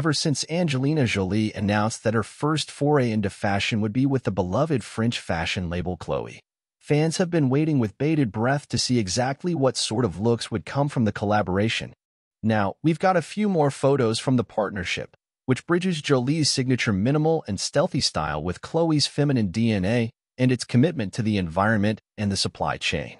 ever since Angelina Jolie announced that her first foray into fashion would be with the beloved French fashion label Chloé. Fans have been waiting with bated breath to see exactly what sort of looks would come from the collaboration. Now, we've got a few more photos from the partnership, which bridges Jolie's signature minimal and stealthy style with Chloé's feminine DNA and its commitment to the environment and the supply chain.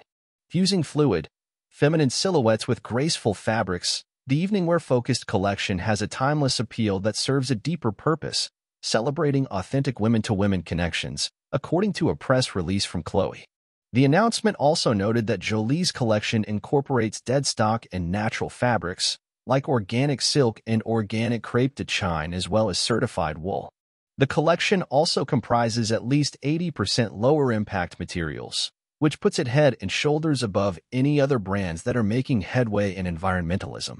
Fusing fluid, feminine silhouettes with graceful fabrics, the evening wear-focused collection has a timeless appeal that serves a deeper purpose, celebrating authentic women-to-women connections, according to a press release from Chloé. The announcement also noted that Jolie's collection incorporates dead stock and natural fabrics, like organic silk and organic crepe de chine, as well as certified wool. The collection also comprises at least 80% lower-impact materials, which puts it head and shoulders above any other brands that are making headway in environmentalism.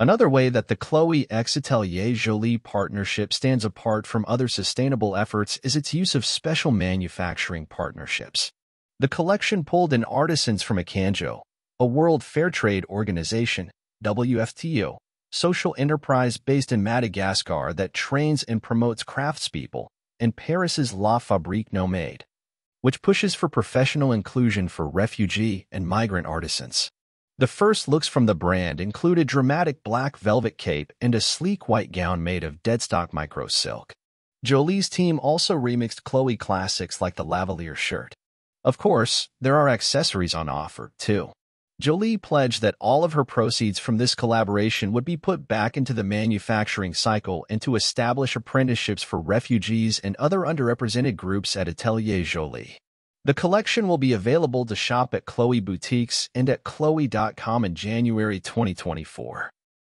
Another way that the Chloé x Atelier Jolie partnership stands apart from other sustainable efforts is its use of special manufacturing partnerships. The collection pulled in artisans from Akanjo, a World Fair Trade Organization, WFTO, social enterprise based in Madagascar that trains and promotes craftspeople, and Paris's La Fabrique Nomade, which pushes for professional inclusion for refugee and migrant artisans. The first looks from the brand include a dramatic black velvet cape and a sleek white gown made of deadstock micro-silk. Jolie's team also remixed Chloé classics like the lavalier shirt. Of course, there are accessories on offer, too. Jolie pledged that all of her proceeds from this collaboration would be put back into the manufacturing cycle and to establish apprenticeships for refugees and other underrepresented groups at Atelier Jolie. The collection will be available to shop at Chloé boutiques and at Chloé.com in January 2024.